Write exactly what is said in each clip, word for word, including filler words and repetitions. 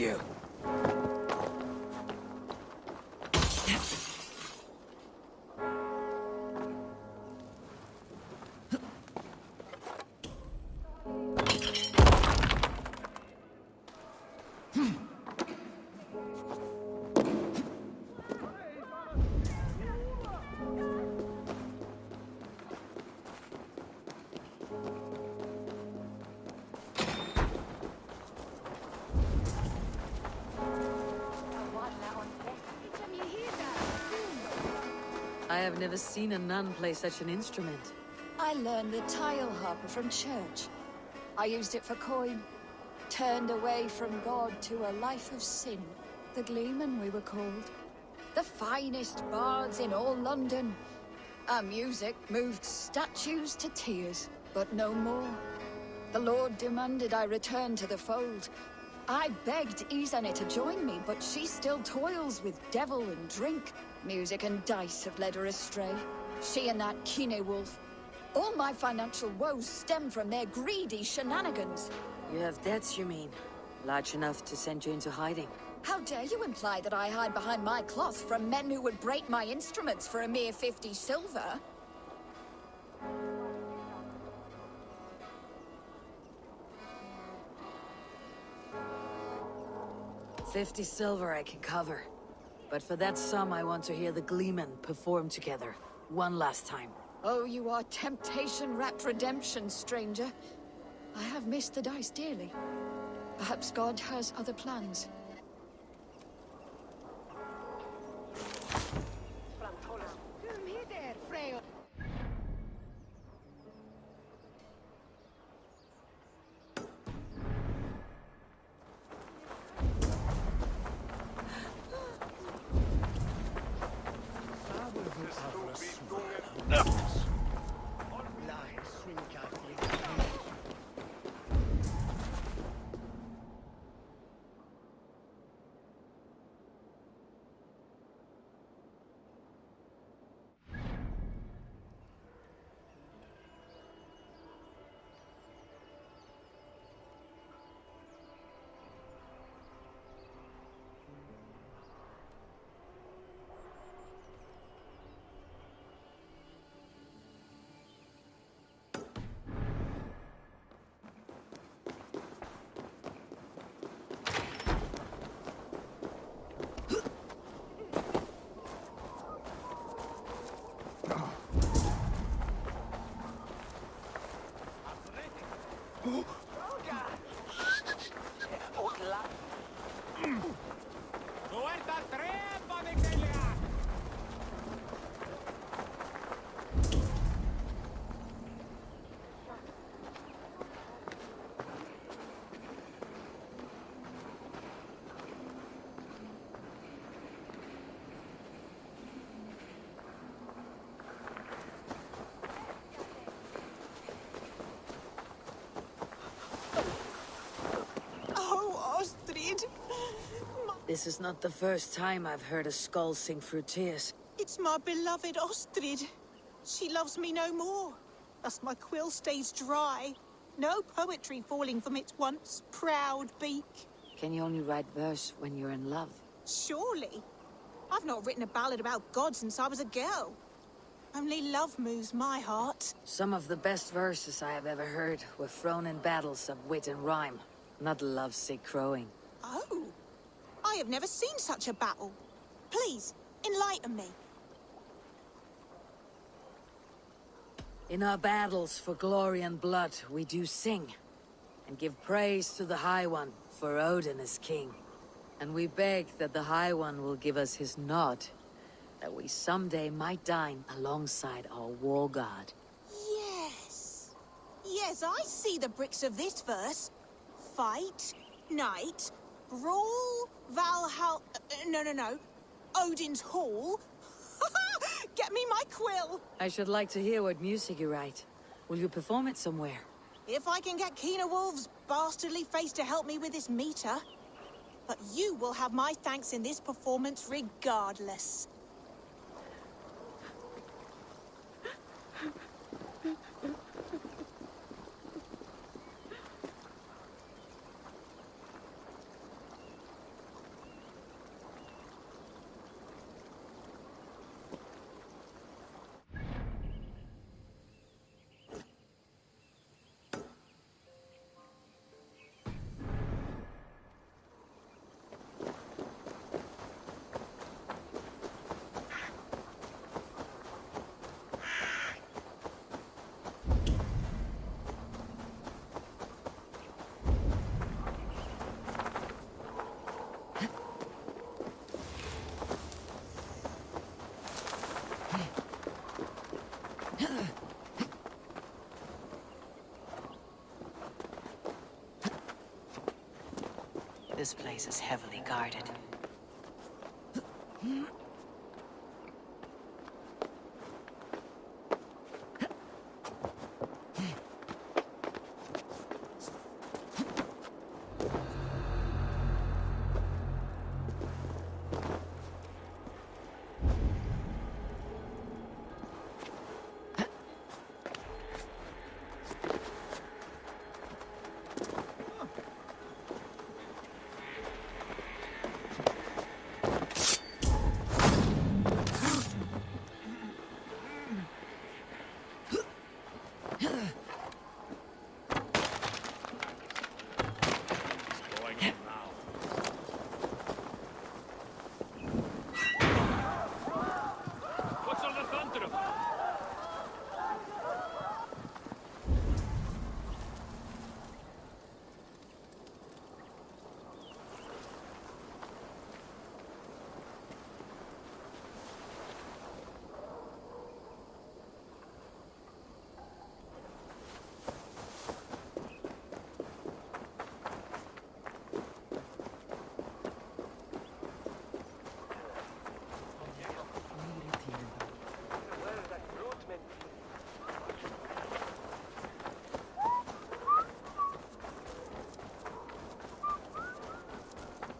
you. I have never seen a nun play such an instrument. I learned the tile harper from church. I used it for coin. Turned away from God to a life of sin. The Gleeman, we were called. The finest bards in all London. Our music moved statues to tears, but no more. The Lord demanded I return to the fold. I begged Izane to join me, but she still toils with devil and drink. Music and dice have led her astray. She and that Kine Wolf. All my financial woes stem from their greedy shenanigans. You have debts, you mean? Large enough to send you into hiding. How dare you imply that I hide behind my cloth from men who would break my instruments for a mere fifty silver? Fifty silver I can cover. But for that sum, I want to hear the Gleeman perform together, one last time. Oh, you are temptation-wrapped redemption, stranger. I have missed the dice dearly. Perhaps God has other plans. This is not the first time I've heard a skull sing through tears. It's my beloved Astrid. She loves me no more. Thus my quill stays dry. No poetry falling from its once proud beak. Can you only write verse when you're in love? Surely. I've not written a ballad about God since I was a girl. Only love moves my heart. Some of the best verses I have ever heard were thrown in battles of wit and rhyme, not lovesick crowing. Oh. I have never seen such a battle. Please, enlighten me. In our battles for glory and blood, we do sing, and give praise to the High One, for Odin is king. And we beg that the High One will give us his nod, that we someday might dine alongside our war god. Yes. Yes, I see the bricks of this verse. Fight, night, brawl, Valhal... Uh, no, no, no. Odin's Hall. Get me my quill! I should like to hear what music you write. Will you perform it somewhere? If I can get Kine Wolf's bastardly face to help me with this meter. But you will have my thanks in this performance regardless. This place is heavily guarded.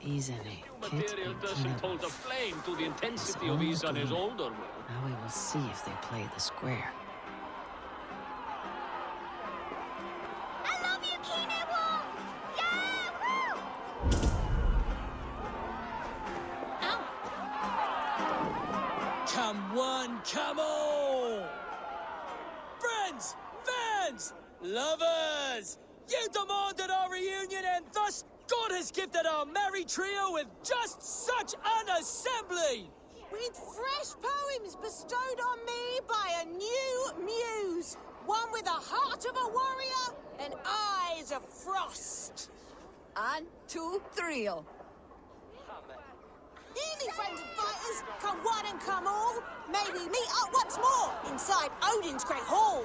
Izane, material doesn't hold a flame to the intensity of Izane's older will. Now we will see if they play the square. I love you, Kine Wolf! Yeah! Ow. Come one, come all! Friends, fans, lovers! You demanded our reunion and thus God has gifted our merry trio with just such an assembly! With fresh poems bestowed on me by a new muse, one with a heart of a warrior and eyes of frost. And two, three. Nearly friends and fighters, come one and come all, may we meet up once more inside Odin's great hall.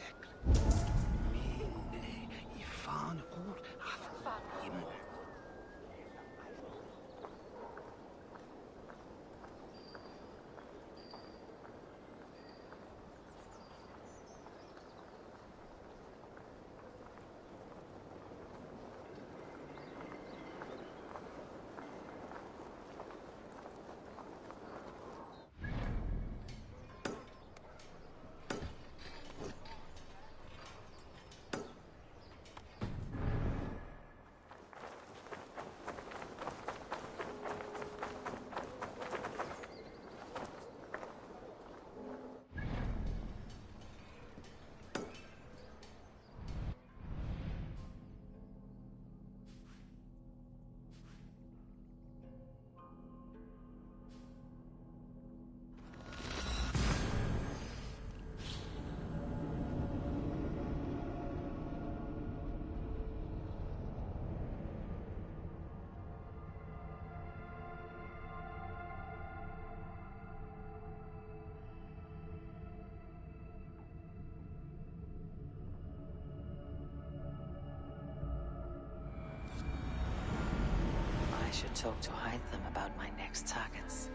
I should talk to Hytham about my next targets.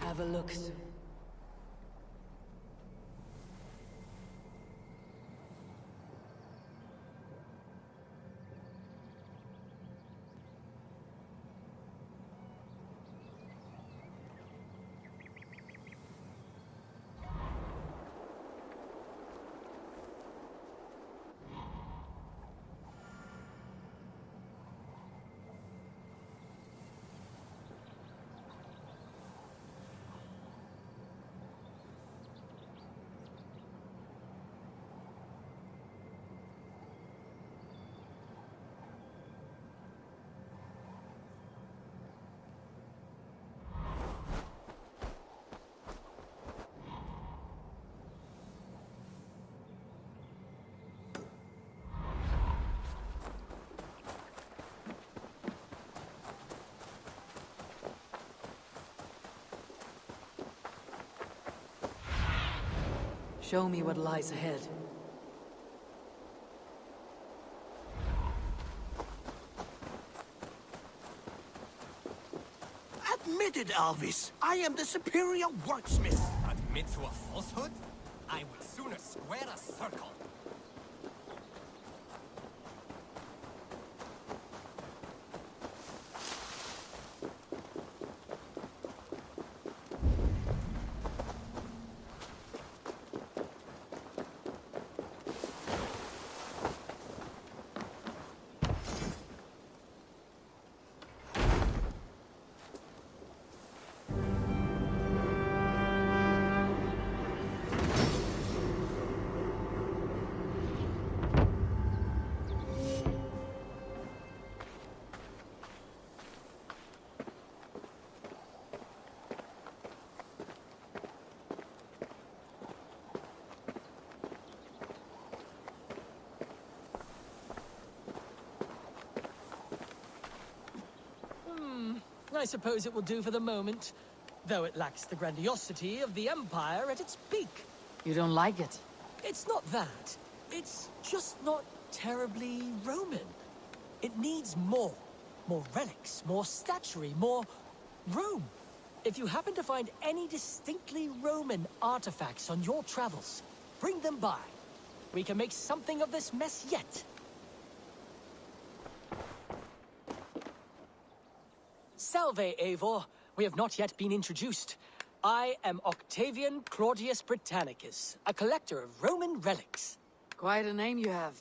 Have a look. Show me what lies ahead. Admit it, Alvis. I am the superior wordsmith. Admit to a falsehood? I would sooner square a circle. I suppose it will do for the moment, though it lacks the grandiosity of the Empire at its peak. You don't like it? It's not that. It's just not terribly Roman. It needs more. More relics, more statuary, more Rome. If you happen to find any distinctly Roman artifacts on your travels, bring them by. We can make something of this mess yet. Salve, Eivor. We have not yet been introduced. I am Octavian Claudius Britannicus, a collector of Roman relics. Quite a name you have.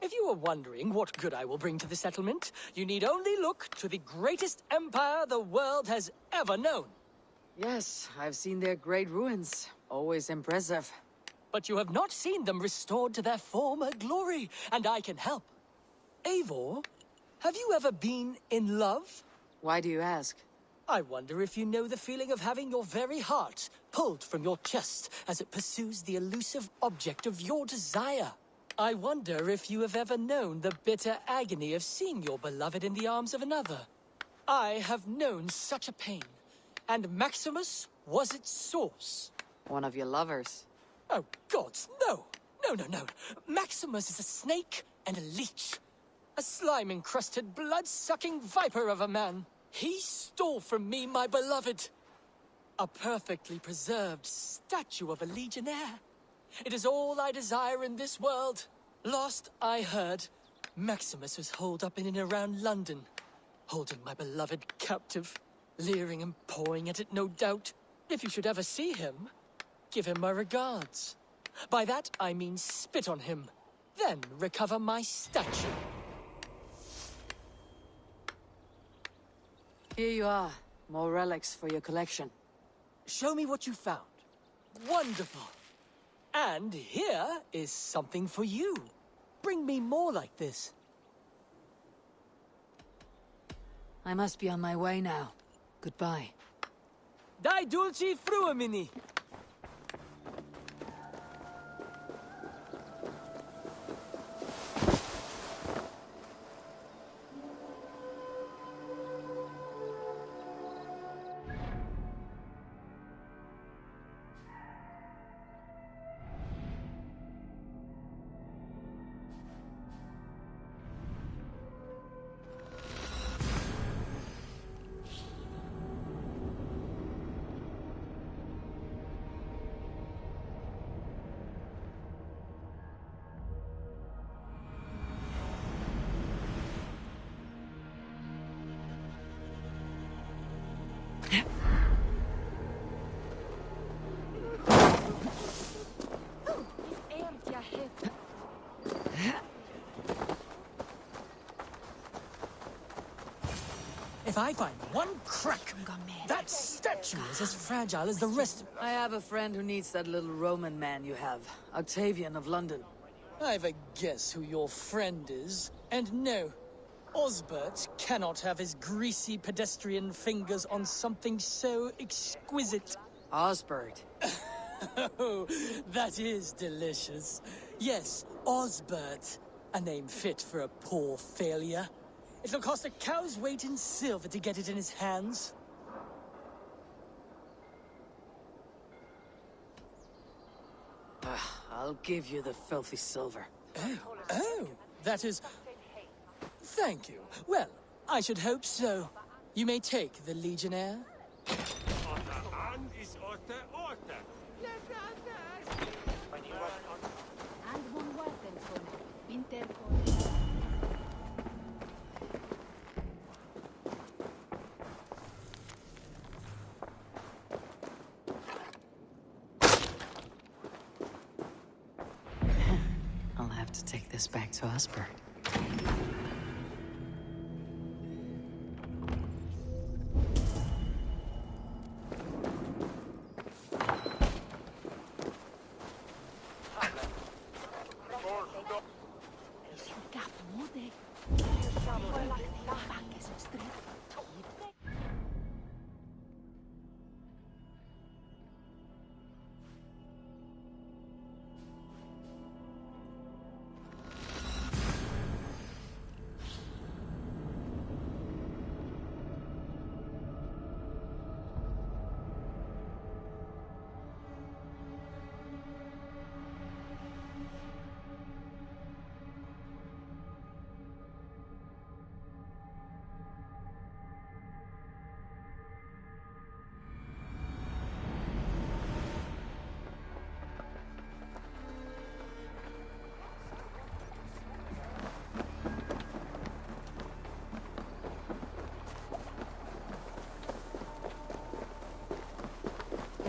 If you are wondering what good I will bring to the settlement, you need only look to the greatest empire the world has ever known. Yes, I've seen their great ruins. Always impressive. But you have not seen them restored to their former glory, and I can help. Eivor, have you ever been in love? Why do you ask? I wonder if you know the feeling of having your very heart pulled from your chest as it pursues the elusive object of your desire. I wonder if you have ever known the bitter agony of seeing your beloved in the arms of another. I have known such a pain, and Maximus was its source. One of your lovers? Oh, gods, no! No, no, no! Maximus is a snake and a leech. A slime-encrusted, blood-sucking viper of a man. He stole from me my beloved. A perfectly preserved statue of a legionnaire. It is all I desire in this world. Last I heard, Maximus was holed up in and around London, holding my beloved captive, leering and pawing at it, no doubt. If you should ever see him, give him my regards. By that I mean spit on him, then recover my statue. Here you are. More relics for your collection. Show me what you found. Wonderful. And here is something for you. Bring me more like this. I must be on my way now. Goodbye. Dai dulci fruamini. If I find one crack, that statue is as fragile as the rest of it. I have a friend who needs that little Roman man you have, Octavian of London. I've a guess who your friend is, and no, Osbert cannot have his greasy pedestrian fingers on something so exquisite. Osbert. Oh, that is delicious. Yes, Osbert, a name fit for a poor failure. It'll cost a cow's weight in silver to get it in his hands. I'll give you the filthy silver. Oh, oh, that is... Thank you. Well, I should hope so. You may take the Legionnaire. I'll have to take this back to Osbert.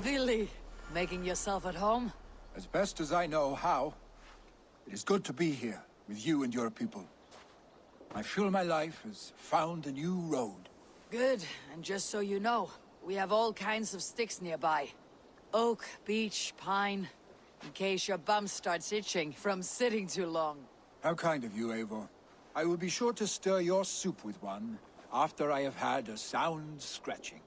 Really? Making yourself at home? As best as I know how. It is good to be here, with you and your people. I feel my life has found a new road. Good, and just so you know, we have all kinds of sticks nearby. Oak, beech, pine, in case your bum starts itching from sitting too long. How kind of you, Eivor. I will be sure to stir your soup with one, after I have had a sound scratching.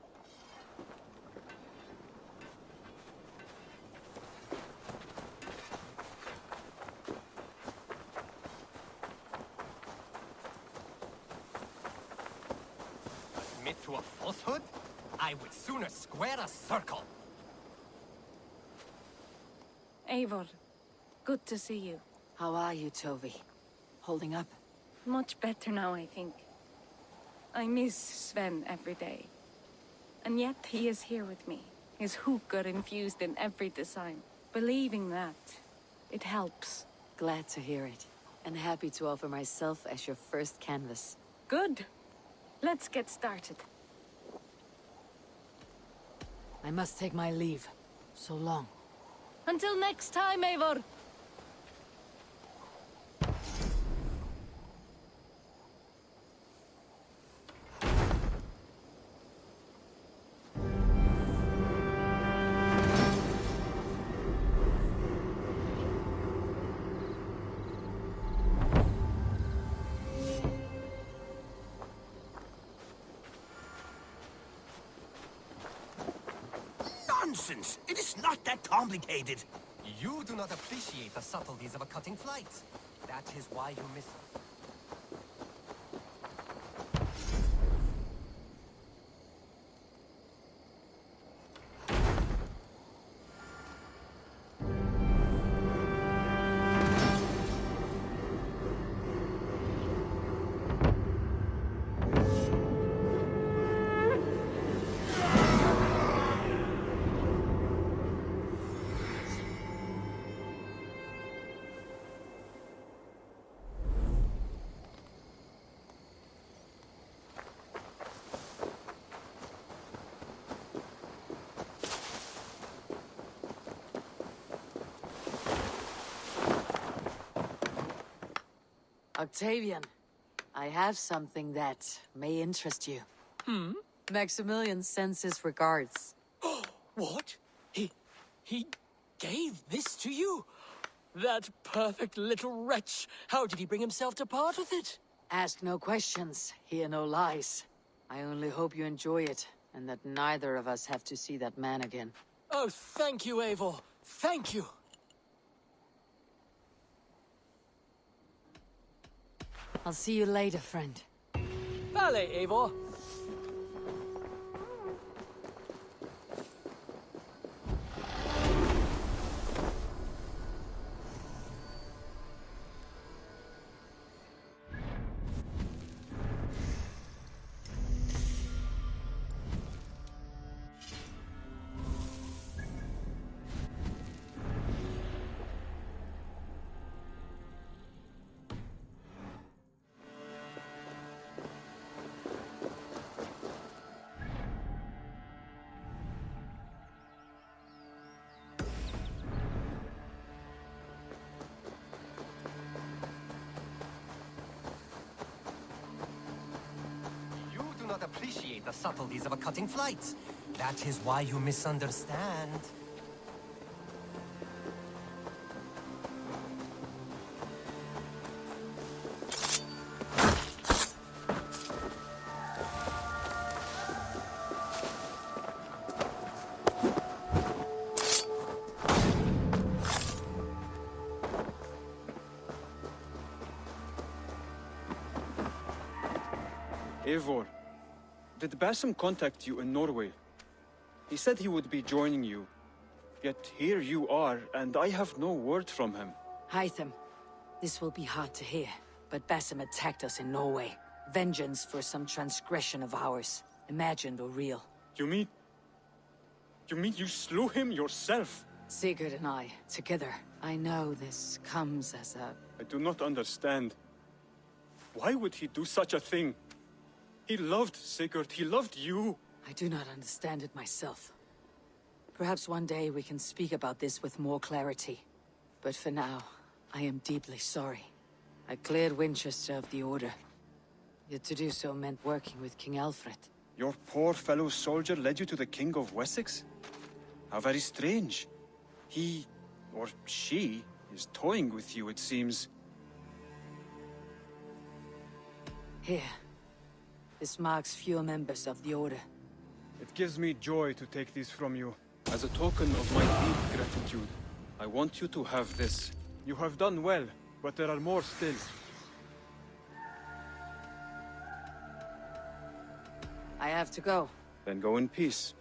I would sooner square a circle. Eivor, good to see you. How are you, Tovi? Holding up? Much better now, I think. I miss Sven every day. And yet he is here with me. His hookah infused in every design. Believing that, it helps. Glad to hear it. And happy to offer myself as your first canvas. Good. Let's get started. I must take my leave. So long. Until next time, Eivor! It is not that complicated. You do not appreciate the subtleties of a cutting flight. That is why you miss it. Octavian, I have something that may interest you. Hmm? Maximilian sends his regards. What? He... he gave this to you? That perfect little wretch! How did he bring himself to part with it? Ask no questions, hear no lies. I only hope you enjoy it, and that neither of us have to see that man again. Oh, thank you, Eivor. Thank you! I'll see you later, friend. Vale, Eivor. appreciate the subtleties of a cutting flight. That is why you misunderstand. Eivor, did Basim contact you in Norway? He said he would be joining you. Yet here you are, and I have no word from him. Hytham, this will be hard to hear, but Basim attacked us in Norway. Vengeance for some transgression of ours, imagined or real. You mean... You mean you slew him yourself? Sigurd and I, together. I know this comes as a... I do not understand. Why would he do such a thing? He loved Sigurd, he loved you! I do not understand it myself. Perhaps one day we can speak about this with more clarity. But for now, I am deeply sorry. I cleared Winchester of the Order. Yet to do so meant working with King Alfred. Your poor fellow soldier led you to the King of Wessex? How very strange. He, or she, is toying with you, it seems. Here. This marks few members of the Order. It gives me joy to take these from you. As a token of my deep gratitude, I want you to have this. You have done well, but there are more still. I have to go. Then go in peace.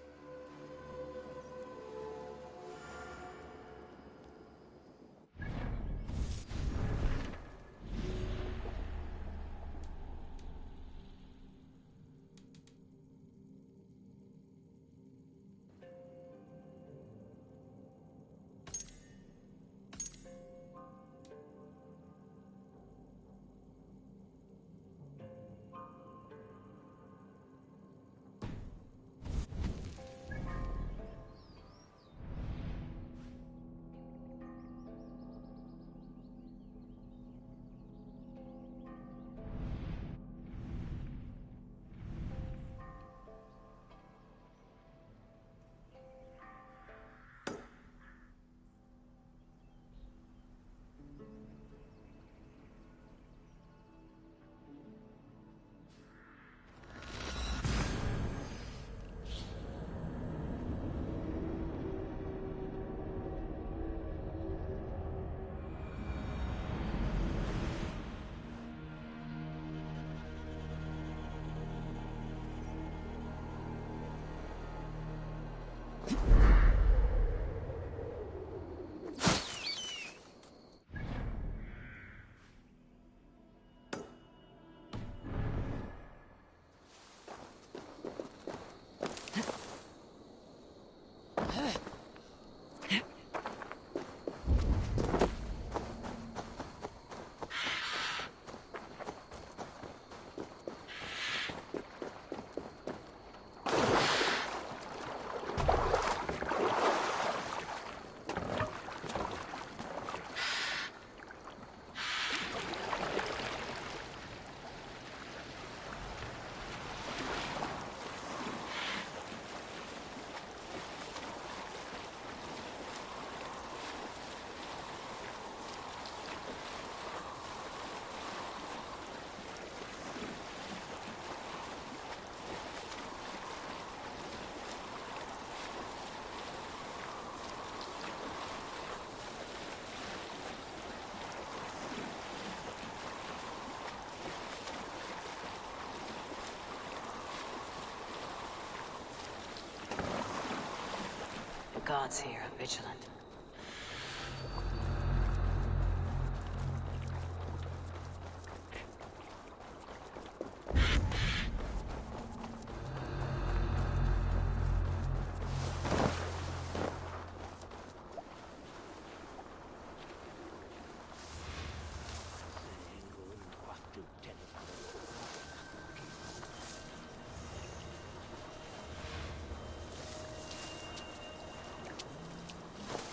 The guards here are vigilant.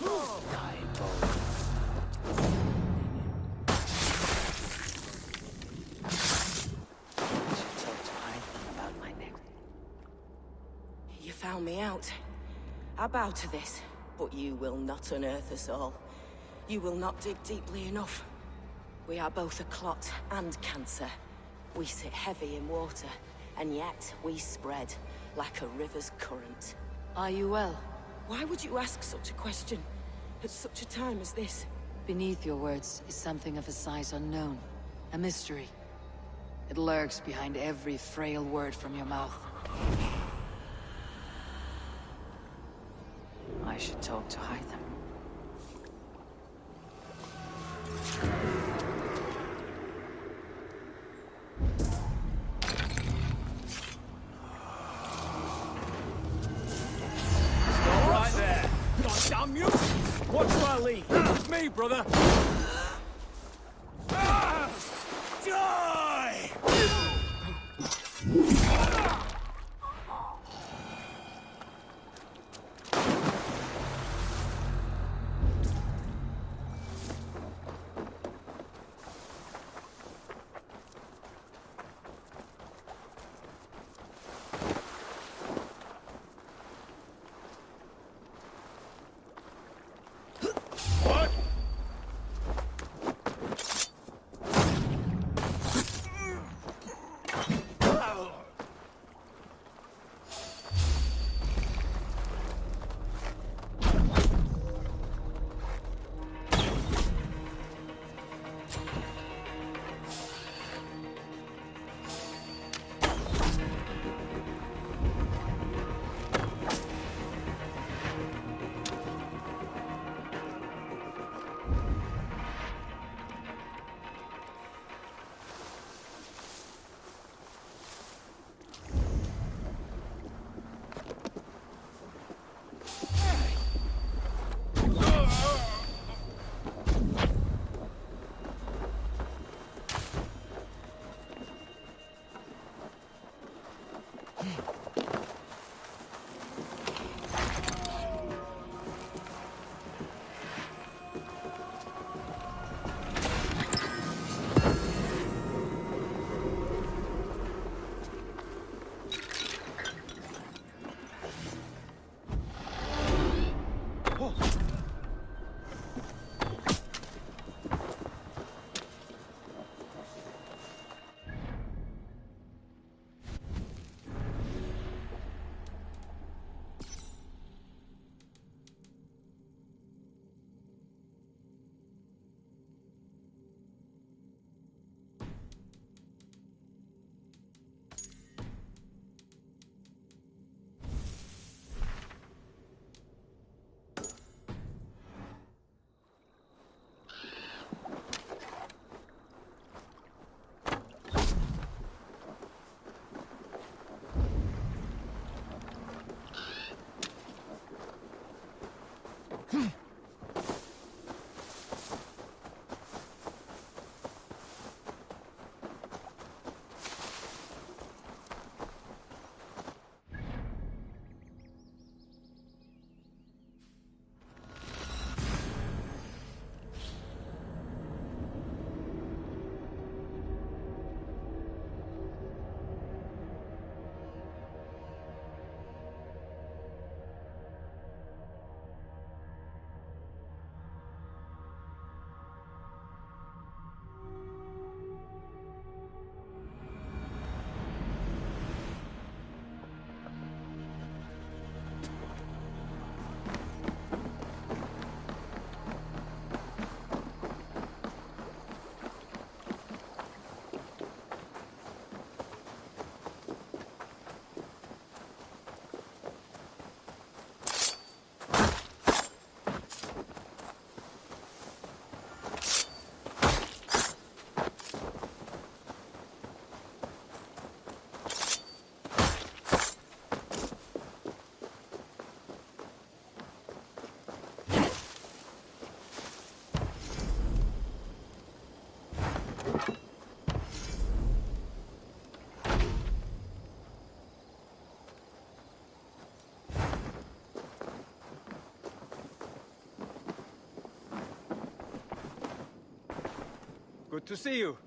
Woo! found me out. I bow to this, but you will not unearth us all. You will not dig deeply enough. We are both a clot and cancer. We sit heavy in water, and yet we spread like a river's current. Are you well? Why would you ask such a question at such a time as this? Beneath your words is something of a size unknown, a mystery. It lurks behind every frail word from your mouth. I should talk to Hytham. Brother, ah! Die! Good to see you.